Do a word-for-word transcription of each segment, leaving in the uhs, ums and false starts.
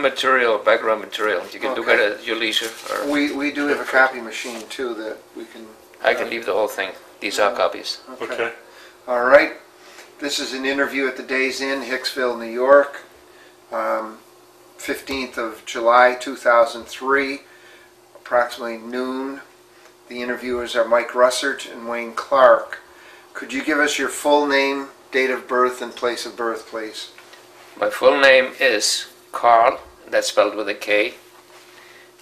Material, background material. You can okay. look at it at your leisure. Or we we do have a copy machine too that we can. I can um, leave the whole thing. These yeah. are copies. Okay. okay. All right. This is an interview at the Days Inn, Hicksville, New York, um, fifteenth of July two thousand three, approximately noon. The interviewers are Mike Russert and Wayne Clark. Could you give us your full name, date of birth, and place of birth, please? My full name is Carl, that's spelled with a K.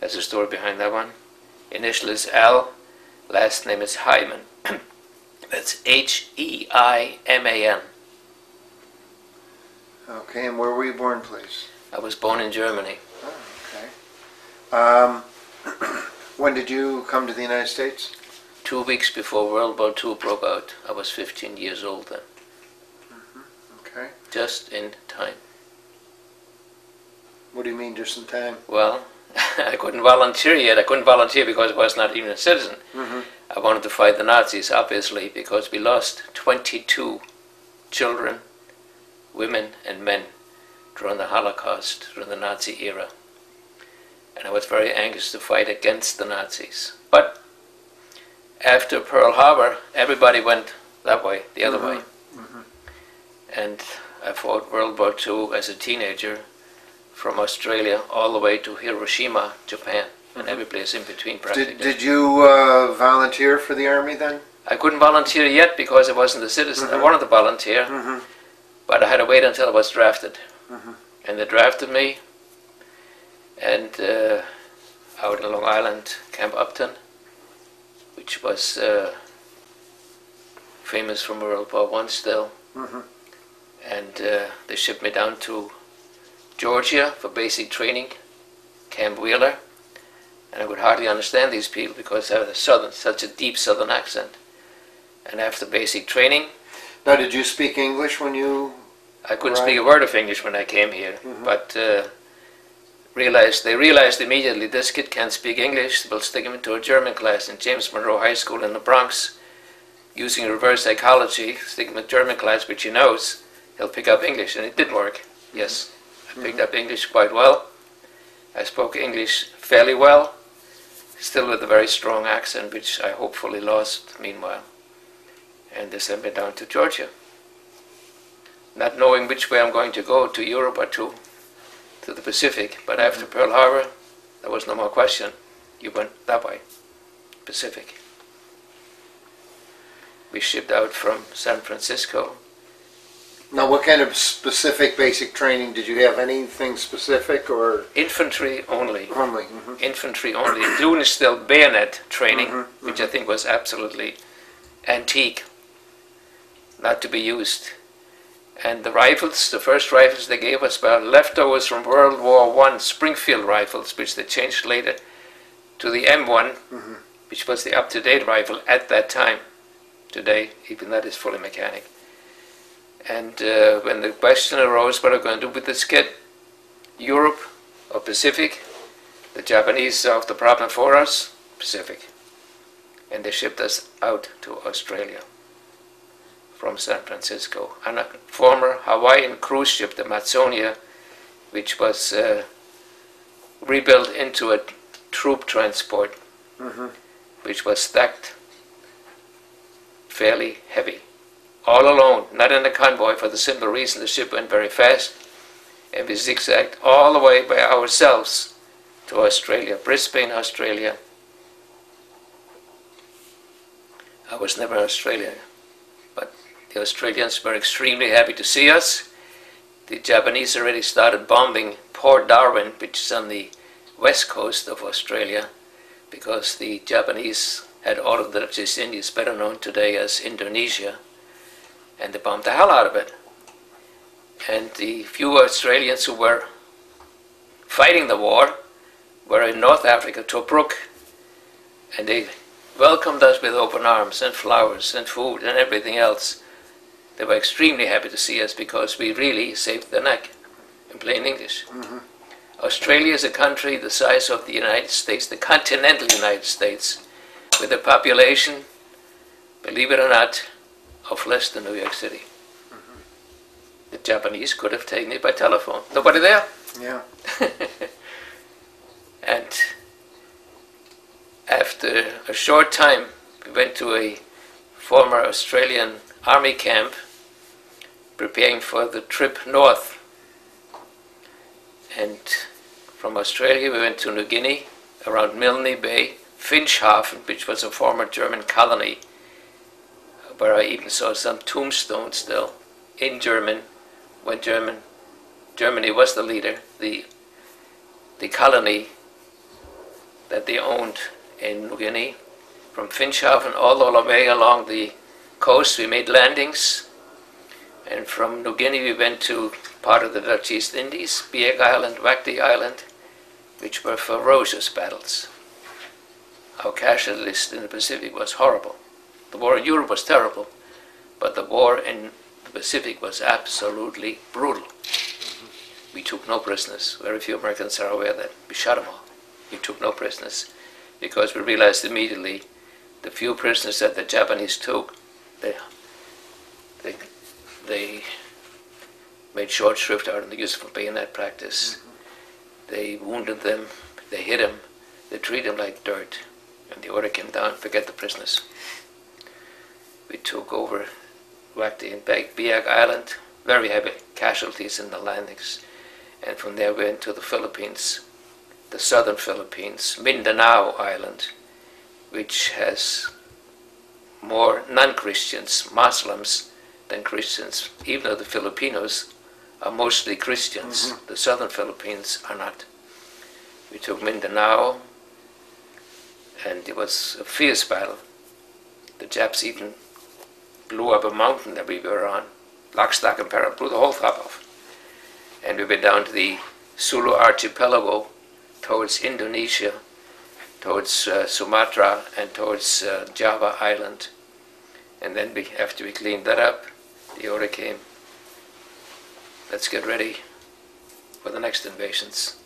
That's the story behind that one. Initial is L, last name is Heiman. That's H E I M A N. Okay, and where were you born, please? I was born in Germany. Oh, okay. Um, when did you come to the United States? Two weeks before World War Two broke out. I was fifteen years old then. Mm-hmm. Okay. Just in time. What do you mean, just in time? Well, I couldn't volunteer yet. I couldn't volunteer because I was not even a citizen. Mm-hmm. I wanted to fight the Nazis, obviously, because we lost twenty-two children, women, and men during the Holocaust, during the Nazi era. And I was very anxious to fight against the Nazis. But after Pearl Harbor, everybody went that way, the other mm-hmm. way. Mm-hmm. And I fought World War Two as a teenager, from Australia all the way to Hiroshima, Japan, and every place in between practically. Did, did you uh, volunteer for the Army then? I couldn't volunteer yet because I wasn't a citizen. Mm-hmm. I wanted to volunteer, mm-hmm. but I had to wait until I was drafted. Mm-hmm. And they drafted me, and uh, out in Long Island, Camp Upton, which was uh, famous from World War One still. Mm-hmm. And uh, they shipped me down to Georgia for basic training, Camp Wheeler, and I would hardly understand these people because I had a southern, such a deep southern accent. And after basic training... Now, did you speak English when you... I couldn't arrived? speak a word of English when I came here, mm-hmm. but uh, realized they realized immediately this kid can't speak English, they'll stick him into a German class in James Monroe High School in the Bronx, using reverse psychology, stick him in a German class which he knows, he'll pick up English, and it did work, yes. Mm-hmm. I picked up English quite well. I spoke English fairly well, still with a very strong accent, which I hopefully lost meanwhile. And they sent me down to Georgia, not knowing which way I'm going to go, to Europe or to, to the Pacific. But mm-hmm. after Pearl Harbor, there was no more question. You went that way, Pacific. We shipped out from San Francisco. Now, what kind of specific basic training did you have? Anything specific or...? Infantry only. Only. Mm-hmm. Infantry only. Doing still bayonet training, mm-hmm. which mm-hmm. I think was absolutely antique, not to be used. And the rifles, the first rifles they gave us were leftovers from World War One Springfield rifles, which they changed later to the M one, mm-hmm. which was the up-to-date rifle at that time. Today, even that is fully mechanic. And uh, when the question arose, what are we going to do with this kid? Europe or Pacific? The Japanese solved the problem for us, Pacific. And they shipped us out to Australia from San Francisco. On a former Hawaiian cruise ship, the Matsonia, which was uh, rebuilt into a troop transport, mm-hmm. which was stacked fairly heavy. All alone, not in a convoy, for the simple reason the ship went very fast, and we zigzagged all the way by ourselves to Australia, Brisbane, Australia. I was never in Australia, but the Australians were extremely happy to see us. The Japanese already started bombing Port Darwin, which is on the west coast of Australia, because the Japanese had ordered the Dutch East Indies, better known today as Indonesia, and they bombed the hell out of it. And the few Australians who were fighting the war were in North Africa, Tobruk, and they welcomed us with open arms and flowers and food and everything else. They were extremely happy to see us because we really saved their neck, in plain English. Mm-hmm. Australia is a country the size of the United States, the continental United States, with a population, believe it or not, of less than New York City. Mm-hmm. The Japanese could have taken it by telephone. Nobody there. Yeah. And after a short time, we went to a former Australian army camp, preparing for the trip north. And from Australia, we went to New Guinea, around Milne Bay, Finschhafen, which was a former German colony, where I even saw some tombstones still in German, when German, Germany was the leader, the, the colony that they owned in New Guinea. From Finschhafen all the way along the coast, we made landings. And from New Guinea, we went to part of the Dutch East Indies, Biak Island, Wakde Island, which were ferocious battles. Our casualty list in the Pacific was horrible. The war in Europe was terrible, but the war in the Pacific was absolutely brutal. Mm-hmm. We took no prisoners. Very few Americans are aware that. We shot them all. We took no prisoners because we realized immediately the few prisoners that the Japanese took, they, they, they made short shrift out of the use of bayonet practice. Mm-hmm. They wounded them, they hit them, they treated them like dirt. And the order came down, forget the prisoners. We took over Wakde and Biak Island, very heavy casualties in the landings. And from there we went to the Philippines, the southern Philippines, Mindanao Island, which has more non-Christians, Muslims, than Christians, even though the Filipinos are mostly Christians. Mm-hmm. The southern Philippines are not. We took Mindanao, and it was a fierce battle. The Japs even blew up a mountain that we were on, lock, stock, and barrel, blew the whole top off. And we went down to the Sulu Archipelago, towards Indonesia, towards uh, Sumatra, and towards uh, Java Island. And then we, after we cleaned that up, the order came, let's get ready for the next invasions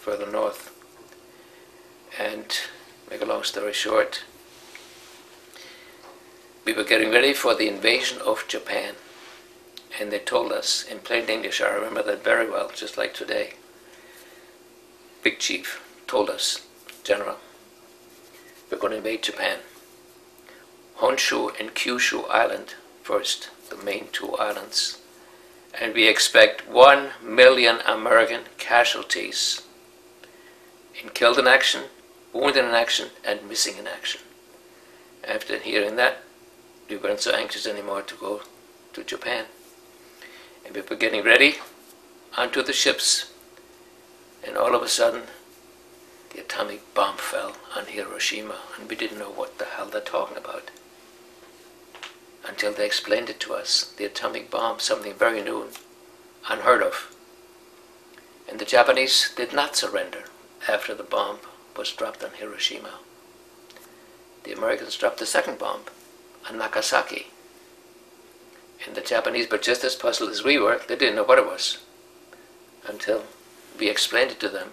further north. And make a long story short, we were getting ready for the invasion of Japan, and they told us in plain English, I remember that very well, just like today. Big Chief told us, General, we're going to invade Japan. Honshu and Kyushu Island first, the main two islands, and we expect one million American casualties in killed in action, wounded in action, and missing in action. After hearing that, we weren't so anxious anymore to go to Japan. And we were getting ready onto the ships, and all of a sudden the atomic bomb fell on Hiroshima, and we didn't know what the hell they're talking about until they explained it to us. The atomic bomb, something very new, unheard of. And the Japanese did not surrender after the bomb was dropped on Hiroshima. The Americans dropped the second bomb on Nagasaki. And the Japanese were just as puzzled as we were. They didn't know what it was until we explained it to them.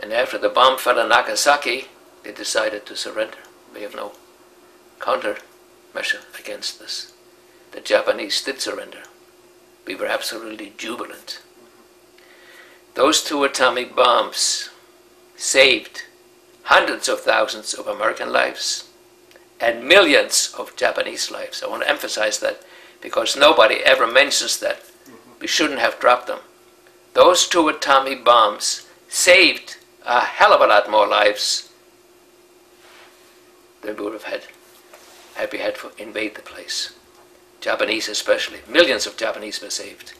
And after the bomb fell on Nagasaki, they decided to surrender. We have no countermeasure against this. The Japanese did surrender. We were absolutely jubilant. Those two atomic bombs saved hundreds of thousands of American lives and millions of Japanese lives. I want to emphasize that because nobody ever mentions that. Mm-hmm. We shouldn't have dropped them. Those two atomic bombs saved a hell of a lot more lives than we would have had had we had to invade the place. Japanese especially. Millions of Japanese were saved.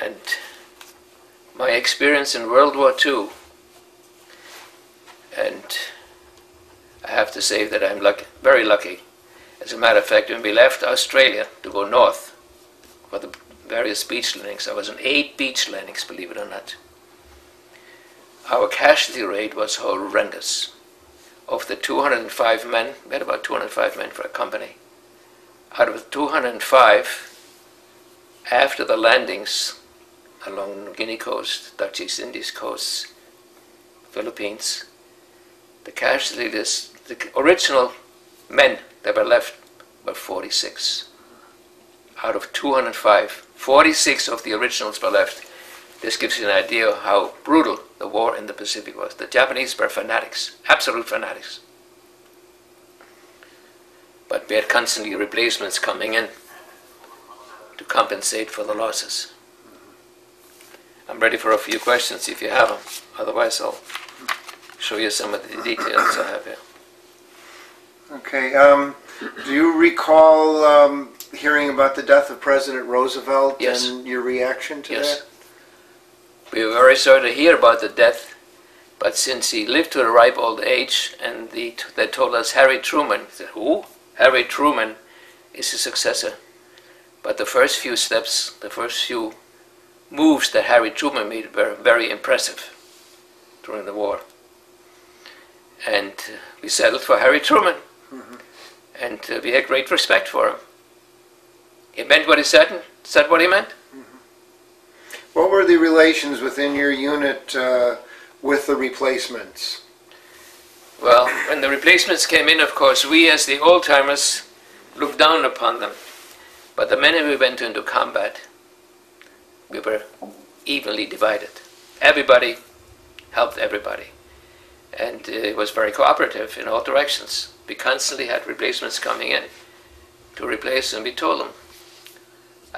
And my experience in World War Two, and I have to say that I'm lucky, very lucky. As a matter of fact, when we left Australia to go north for the various beach landings, I was on eight beach landings, believe it or not. Our casualty rate was horrendous. Of the two hundred five men, we had about two hundred five men for a company. Out of the two hundred five, after the landings along the New Guinea coast, Dutch East Indies coasts, Philippines, the casualty list, the original men that were left were forty-six. Out of two hundred five, forty-six of the originals were left. This gives you an idea of how brutal the war in the Pacific was. The Japanese were fanatics, absolute fanatics. But we had constantly replacements coming in to compensate for the losses. I'm ready for a few questions if you have them. Otherwise, I'll show you some of the details I have here. Okay. Um, do you recall um, hearing about the death of President Roosevelt yes. and your reaction to yes. that? We were very sorry to hear about the death, but since he lived to a ripe old age, and the, they told us Harry Truman, said, who? Harry Truman is his successor. But the first few steps, the first few moves that Harry Truman made were very impressive during the war. And we settled for Harry Truman. Mm-hmm. And uh, we had great respect for him. He meant what he said, said what he meant. Mm-hmm. What were the relations within your unit uh, with the replacements? Well, when the replacements came in, of course, we as the old-timers looked down upon them. But the minute we went into combat, we were evenly divided. Everybody helped everybody. And uh, it was very cooperative in all directions. We constantly had replacements coming in to replace, and we told them,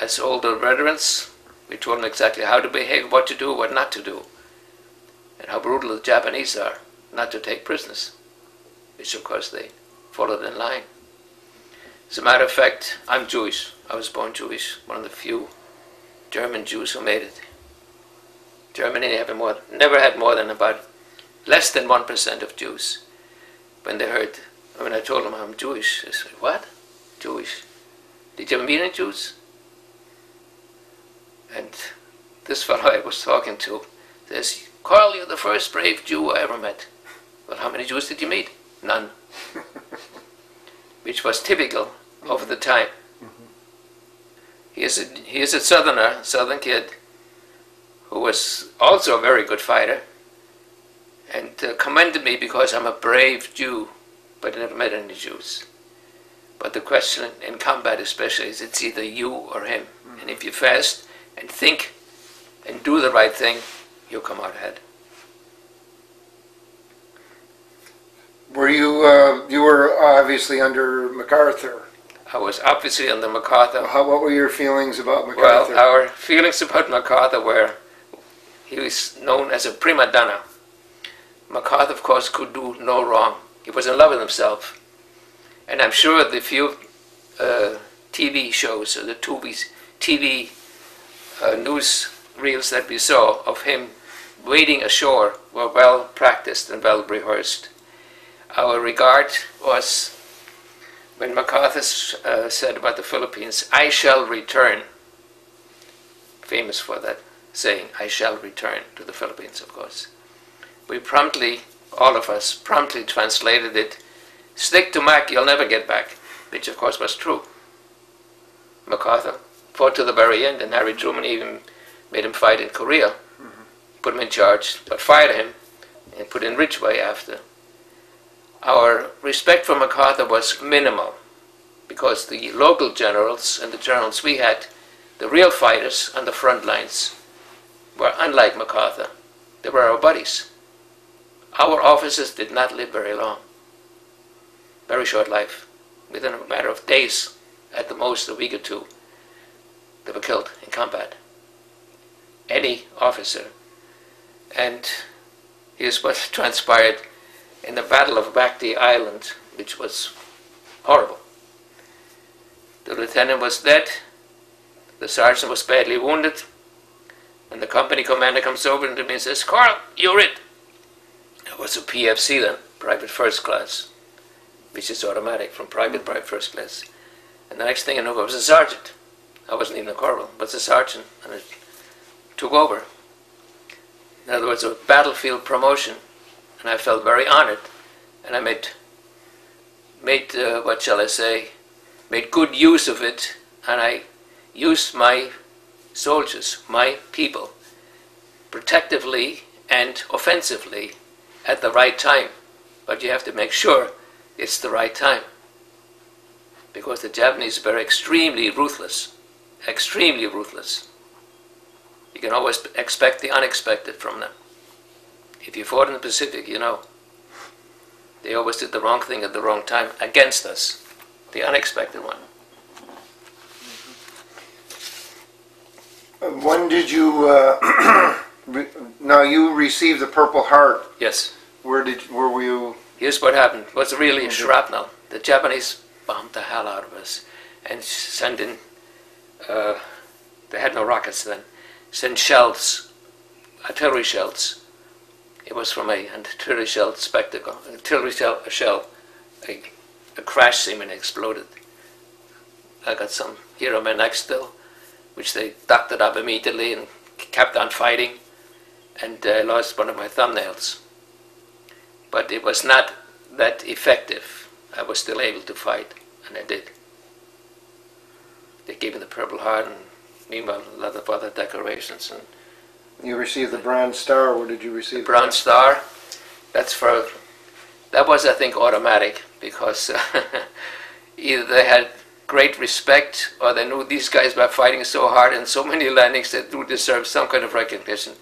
as older veterans, we told them exactly how to behave, what to do, what not to do, and how brutal the Japanese are, not to take prisoners, which of course they followed in line. As a matter of fact, I'm Jewish. I was born Jewish, one of the few German Jews who made it. Germany never, more, never had more than about less than one percent of Jews. When they heard, when I told them I'm Jewish, they said, what? Jewish? Did you ever meet any Jews? And this fellow I was talking to says, Carl, you're the first brave Jew I ever met. Well, how many Jews did you meet? None. Which was typical of the time. He is, a, he is a southerner, southern kid, who was also a very good fighter, and uh, commended me because I'm a brave Jew, but I never met any Jews. But the question in combat especially is it's either you or him. Mm-hmm. And if you fast and think and do the right thing, you'll come out ahead. Were you, uh, you were obviously under MacArthur. I was obviously under MacArthur. How, what were your feelings about MacArthur? Well, our feelings about MacArthur were, he was known as a prima donna. MacArthur, of course, could do no wrong. He was in love with himself. And I'm sure the few uh, T V shows, or the T V uh, news reels that we saw of him wading ashore were well practiced and well rehearsed. Our regard was, when MacArthur uh, said about the Philippines, I shall return, famous for that saying, I shall return to the Philippines, of course. We promptly, all of us, promptly translated it, stick to Mac, you'll never get back, which of course was true. MacArthur fought to the very end, and Harry Truman even made him fight in Korea, mm-hmm. put him in charge, but fired him and put in Ridgway after. Our respect for MacArthur was minimal, because the local generals and the generals we had, the real fighters on the front lines, were unlike MacArthur. They were our buddies. Our officers did not live very long, very short life. Within a matter of days, at the most a week or two, they were killed in combat. Any officer. And here's what transpired in the Battle of Wakde Island, which was horrible. The lieutenant was dead, the sergeant was badly wounded, and the company commander comes over to me and says, Carl, you're it. I was a P F C then, private first class, which is automatic from private, private first class. And the next thing I know, I was a sergeant. I wasn't even a corporal, but a sergeant, and it took over. In other words, a battlefield promotion. And I felt very honored, and I made, made uh, what shall I say, made good use of it, and I used my soldiers, my people, protectively and offensively at the right time. But you have to make sure it's the right time, because the Japanese were extremely ruthless, extremely ruthless. You can always expect the unexpected from them. If you fought in the Pacific, you know, they always did the wrong thing at the wrong time against us, the unexpected one. When did you, uh, re now you received the Purple Heart. Yes. Where did, where were you? Here's what happened. It was really shrapnel. The Japanese bombed the hell out of us and sent in, uh, they had no rockets then, sent shells, artillery shells. It was from a, an artillery shell spectacle, an artillery shell, a shell, a, a crash seam and exploded. I got some here on my neck still, which they ducked it up immediately and kept on fighting, and I uh, lost one of my thumbnails. But it was not that effective. I was still able to fight, and I did. They gave me the Purple Heart, and meanwhile, a lot of other decorations. And you received the Bronze Star. Where did you receive the Bronze Star? That's for, that was, I think, automatic, because either they had great respect, or they knew these guys were fighting so hard and so many landings that do deserve some kind of recognition,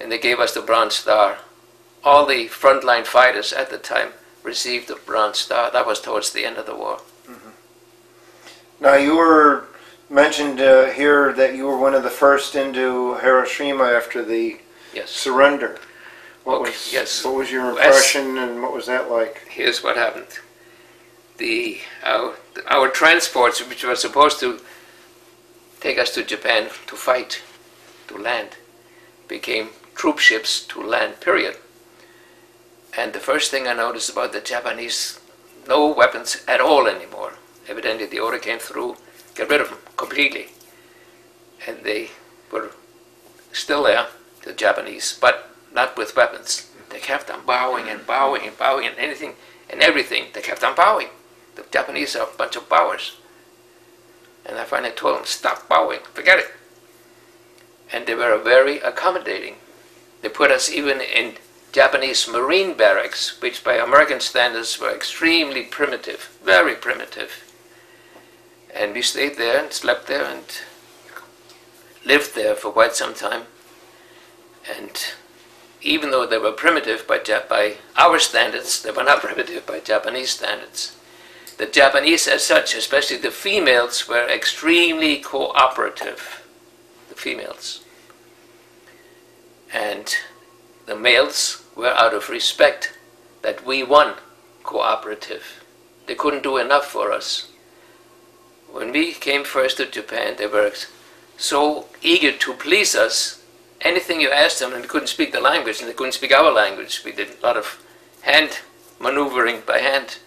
and they gave us the Bronze Star. All the frontline fighters at the time received the Bronze Star. That was towards the end of the war. Mm-hmm. Now you were mentioned uh, here that you were one of the first into Hiroshima after the yes. surrender. What okay, was yes. what was your impression, As, and what was that like? Here's what happened. The our, our transports, which were supposed to take us to Japan to fight, to land, became troop ships to land, period. And the first thing I noticed about the Japanese, no weapons at all anymore. Evidently the order came through, get rid of them completely. And they were still there, the Japanese, but not with weapons. They kept on bowing and bowing and bowing and anything and everything. They kept on bowing. The Japanese are a bunch of bowers. And I finally told them, stop bowing, forget it. And they were very accommodating. They put us even in Japanese marine barracks, which by American standards were extremely primitive, very primitive. And we stayed there and slept there and lived there for quite some time. And even though they were primitive by, Jap by our standards, they were not primitive by Japanese standards. The Japanese as such, especially the females, were extremely cooperative, the females. And the males were, out of respect that we won, cooperative. They couldn't do enough for us. When we came first to Japan, they were so eager to please us. Anything you asked them, and they couldn't speak the language, and they couldn't speak our language. We did a lot of hand maneuvering by hand.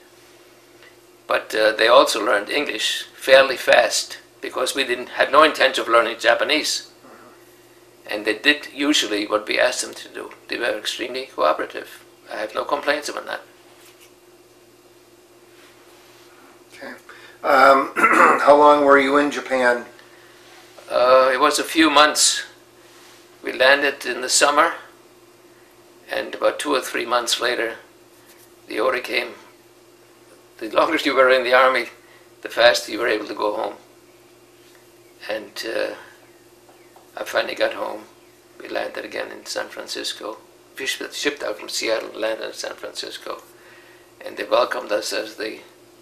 But uh, they also learned English fairly fast, because we didn't had no intention of learning Japanese. And they did usually what we asked them to do. They were extremely cooperative. I have no complaints about that. Okay. Um, how long were you in Japan? Uh, it was a few months. We landed in the summer, and about two or three months later, the order came. The longer you were in the army, the faster you were able to go home. And uh, I finally got home. We landed again in San Francisco. We shipped out from Seattle, landed in San Francisco. And they welcomed us as the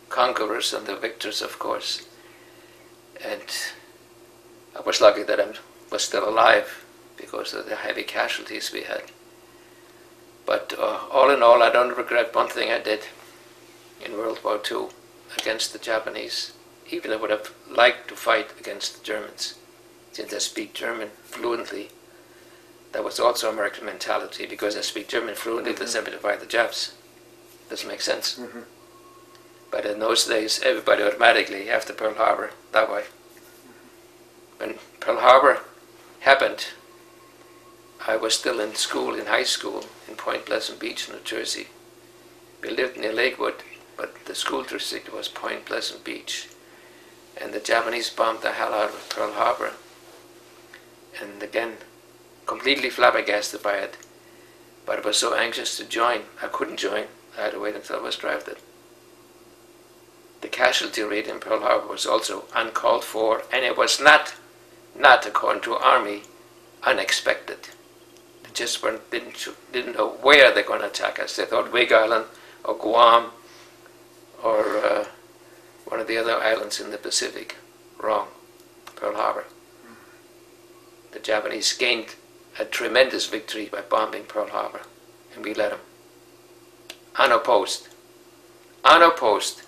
conquerors and the victors, of course. And I was lucky that I was still alive because of the heavy casualties we had. But uh, all in all, I don't regret one thing I did in World War Two against the Japanese. Even I would have liked to fight against the Germans, since I speak German fluently. That was also American mentality, because I speak German fluently, mm-hmm. doesn't identify the Japs. Doesn't make sense. Mm-hmm. But in those days, everybody automatically, after Pearl Harbor, that way. When Pearl Harbor happened, I was still in school, in high school, in Point Pleasant Beach, New Jersey. We lived near Lakewood, but the school district was Point Pleasant Beach. And the Japanese bombed the hell out of Pearl Harbor. And again, completely flabbergasted by it. But I was so anxious to join, I couldn't join. I had to wait until I was drafted. The casualty rate in Pearl Harbor was also uncalled for, and it was not, not according to Army, unexpected. They just weren't, didn't, didn't know where they're going to attack us. They thought Biak Island or Guam or uh, one of the other islands in the Pacific. Wrong. Pearl Harbor. The Japanese gained a tremendous victory by bombing Pearl Harbor, and we let them. Unopposed. Unopposed.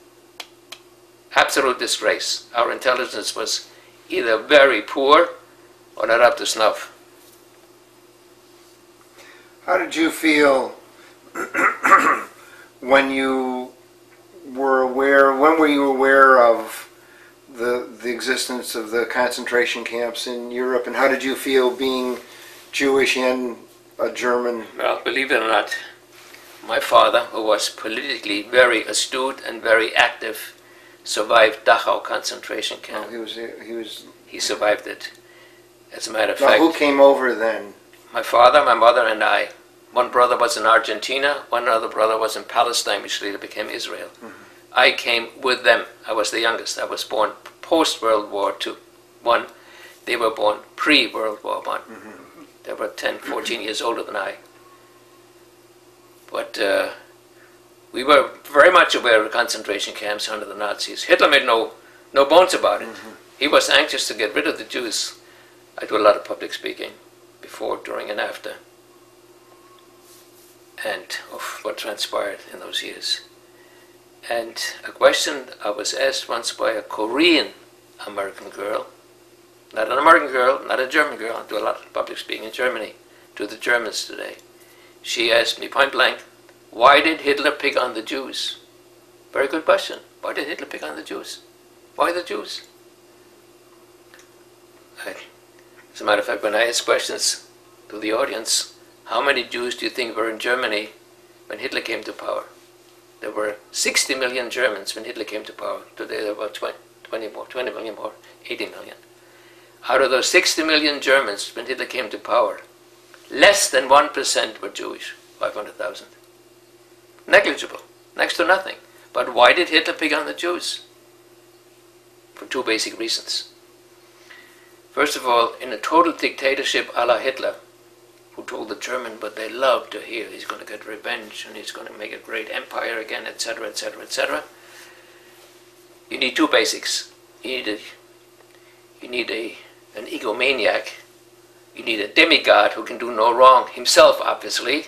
Absolute disgrace. Our intelligence was either very poor or not up to snuff. How did you feel when you were aware, when were you aware of the, the existence of the concentration camps in Europe, and how did you feel being Jewish and a German? Well, believe it or not, my father, who was politically very astute and very active, survived Dachau concentration camp. Oh, he was, he was, he survived it. As a matter of now, fact. Who came over then? My father, my mother, and I. One brother was in Argentina, one other brother was in Palestine, which later became Israel. Mm-hmm. I came with them. I was the youngest. I was born post-World War One. They were born pre-World War One. Mm-hmm. They were ten, fourteen years older than I. But uh, we were very much aware of concentration camps under the Nazis. Hitler made no, no bones about it. Mm-hmm. He was anxious to get rid of the Jews. I do a lot of public speaking, before, during, and after, and of what transpired in those years. And a question I was asked once by a Korean-American girl, not an American girl, not a German girl, I do a lot of public speaking in Germany, to the Germans today. She asked me point blank, why did Hitler pick on the Jews? Very good question. Why did Hitler pick on the Jews? Why the Jews? I, As a matter of fact, when I asked questions to the audience, how many Jews do you think were in Germany when Hitler came to power? There were sixty million Germans when Hitler came to power. Today there were twenty, twenty more, twenty million more, eighty million. Out of those sixty million Germans when Hitler came to power, less than one percent were Jewish, five hundred thousand. Negligible, next to nothing. But why did Hitler pick on the Jews? For two basic reasons. First of all, in a total dictatorship a la Hitler, who told the German what they loved to hear, he's going to get revenge and he's going to make a great empire again, et cetera, et cetera, et cetera. You need two basics. You need a, you need a, an egomaniac. You need a demigod who can do no wrong himself, obviously,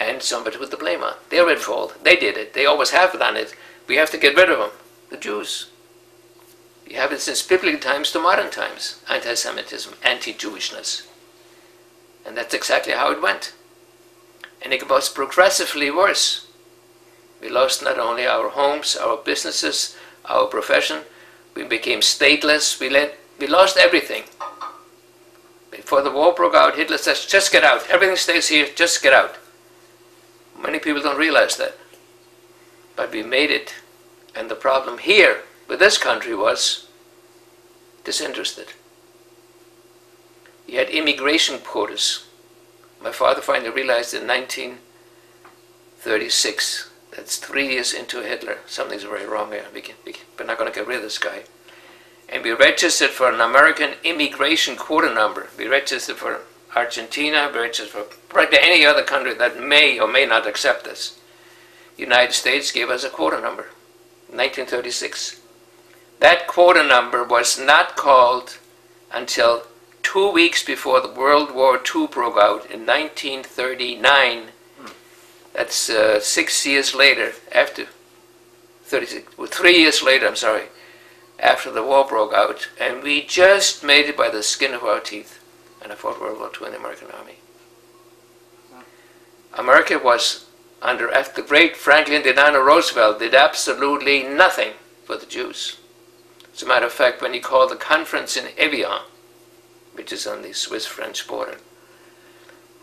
and somebody with the blame on. They're at fault. They did it. They always have done it. We have to get rid of them. The Jews. You have it since biblical times to modern times, anti-Semitism, anti-Jewishness. And that's exactly how it went. And it was progressively worse. We lost not only our homes, our businesses, our profession, we became stateless, we, let, we lost everything. Before the war broke out, Hitler says, just get out, everything stays here, just get out. Many people don't realize that. But we made it, and the problem here but this country was disinterested. You had immigration quotas. My father finally realized in nineteen thirty-six, that's three years into Hitler, something's very wrong here, we can, we can, we're not going to get rid of this guy. And we registered for an American immigration quota number. We registered for Argentina, we registered for practically any other country that may or may not accept us. The United States gave us a quota number, nineteen thirty-six. That quota number was not called until two weeks before the World War Two broke out in nineteen thirty-nine. That's uh, six years later, after thirty-six, well, three years later, I'm sorry, after the war broke out, and we just made it by the skin of our teeth. And I fought World War Two in the American Army. America was under, after the great Franklin Delano Roosevelt, did absolutely nothing for the Jews. As a matter of fact, when he called the conference in Evian, which is on the Swiss-French border,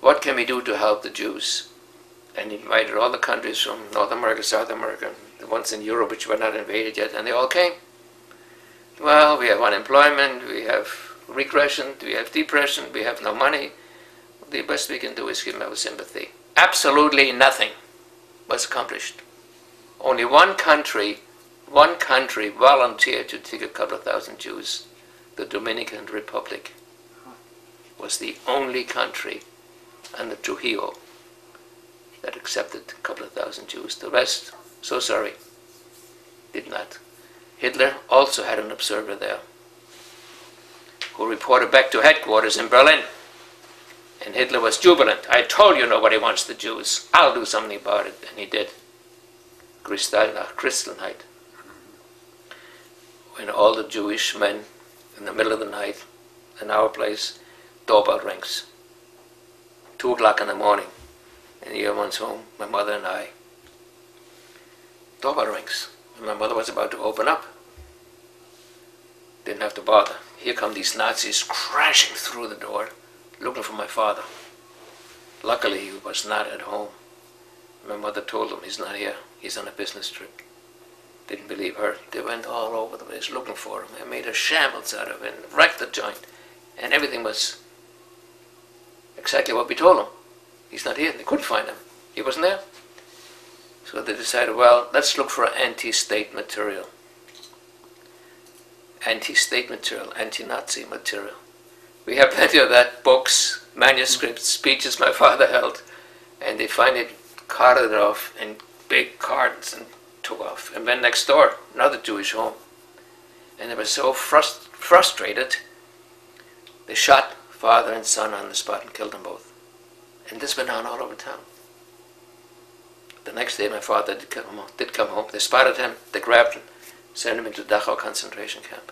what can we do to help the Jews? And he invited all the countries from North America, South America, the ones in Europe which were not invaded yet, and they all came. Well, we have unemployment, we have regression, we have depression, we have no money. The best we can do is give them our sympathy. Absolutely nothing was accomplished. Only one country one country volunteered to take a couple of thousand Jews. The Dominican Republic was the only country under Trujillo that accepted a couple of thousand Jews. The rest, so sorry, did not. Hitler also had an observer there who reported back to headquarters in Berlin. And Hitler was jubilant. I told you nobody wants the Jews. I'll do something about it. And he did. Kristallnacht. When all the Jewish men in the middle of the night in our place, doorbell rings. Two o'clock in the morning. And the everyone's home, my mother and I. Doorbell rings. And my mother was about to open up. Didn't have to bother. Here come these Nazis crashing through the door, looking for my father. Luckily, he was not at home. My mother told him, he's not here. He's on a business trip. Didn't believe her. They went all over the place looking for him. I made a shambles out of him, wrecked the joint. And everything was exactly what we told them. He's not here. They couldn't find him. He wasn't there. So they decided, well, let's look for anti-state material. Anti-state material, anti-Nazi material. We have plenty of that, books, manuscripts, speeches my father held, and they finally carted it off in big cartons and took off and went next door, another Jewish home. And they were so frust frustrated, they shot father and son on the spot and killed them both. And this went on all over town. The next day my father did come home. Did come home. They spotted him, they grabbed him, sent him into Dachau concentration camp.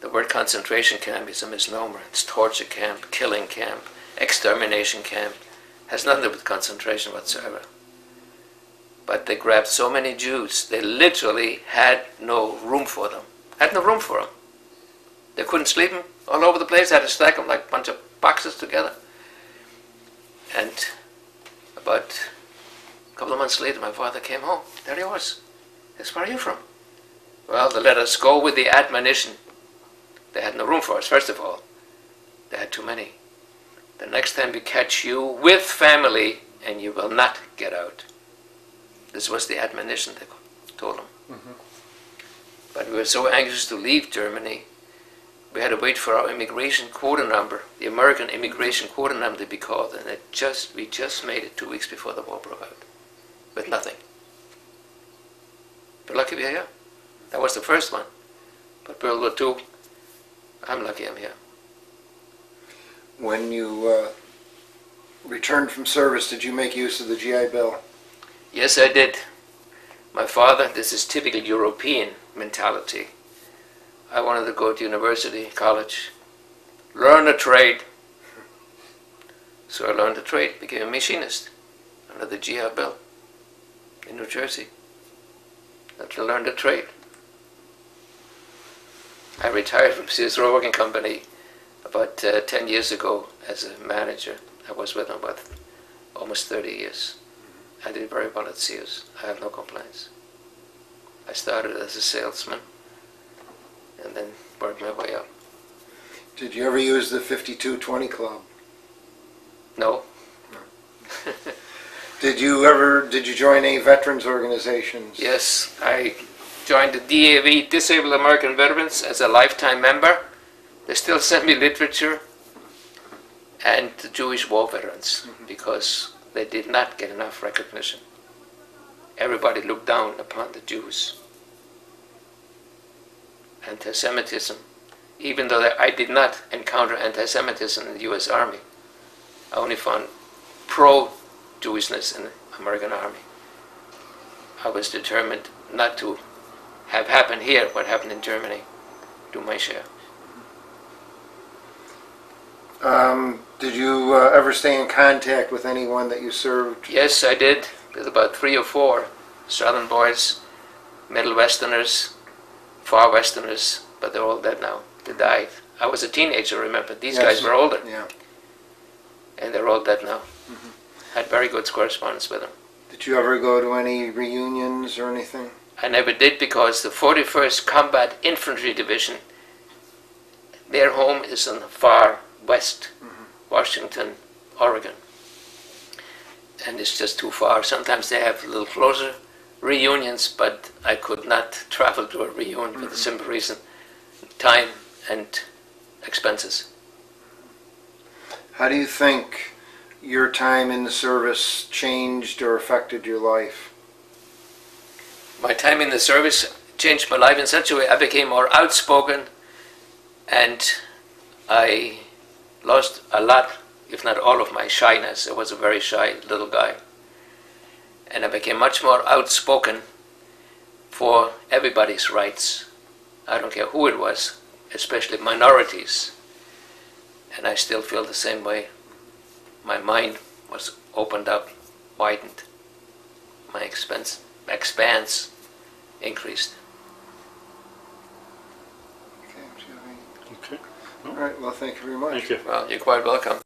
The word concentration camp is a misnomer. It's torture camp, killing camp, extermination camp. Has nothing to do with concentration whatsoever. But they grabbed so many Jews, they literally had no room for them. Had no room for them. They couldn't sleep them all over the place. They had to stack them like a bunch of boxes together. And about a couple of months later, my father came home. There he was. That's where are you from? Well, they let us go with the admonition. They had no room for us, first of all. They had too many. The next time we catch you with family, and you will not get out. This was the admonition they told them. Mm-hmm. But we were so anxious to leave Germany, we had to wait for our immigration quota number, the American immigration quota number to be called, and it just we just made it two weeks before the war broke out, with nothing. But lucky we're here. That was the first one. But World War Two, I'm lucky I'm here. When you uh, returned from service, did you make use of the G I Bill? Yes, I did. My father, this is typical European mentality. I wanted to go to university, college, learn a trade. So I learned a trade, became a machinist under the G I Bill in New Jersey. I learned a trade. I retired from Sears Roebuck and Company about uh, ten years ago as a manager. I was with them about almost thirty years. I did very well at Sears. I have no complaints. I started as a salesman and then worked my way up. Did you ever use the fifty-two twenty Club? No. No. Did you ever, did you join any veterans organizations? Yes, I joined the D A V, Disabled American Veterans, as a lifetime member. They still send me literature and the Jewish war veterans because they did not get enough recognition. Everybody looked down upon the Jews. Anti-Semitism, even though I did not encounter anti-Semitism in the U S Army, I only found pro-Jewishness in the American Army. I was determined not to have happened here what happened in Germany, do my share. Um, did you uh, ever stay in contact with anyone that you served? Yes, I did. With about three or four Southern boys, Middle Westerners, Far Westerners, but they're all dead now. They died. I was a teenager, remember. These yes. guys were older. Yeah. And they're all dead now. Mm-hmm. Had very good correspondence with them. Did you ever go to any reunions or anything? I never did because the forty-first Combat Infantry Division, their home is in the Far West, mm-hmm. Washington, Oregon. And it's just too far. Sometimes they have a little closer reunions, but I could not travel to a reunion mm-hmm. for the simple reason, time and expenses. How do you think your time in the service changed or affected your life? My time in the service changed my life in such a way I became more outspoken, and I lost a lot, if not all, of my shyness. I was a very shy little guy, and I became much more outspoken for everybody's rights. I don't care who it was, especially minorities. And I still feel the same way. My mind was opened up, widened. My expense, expanse increased. Okay. Okay. All right, well, thank you very much. Thank you. Well, you're quite welcome.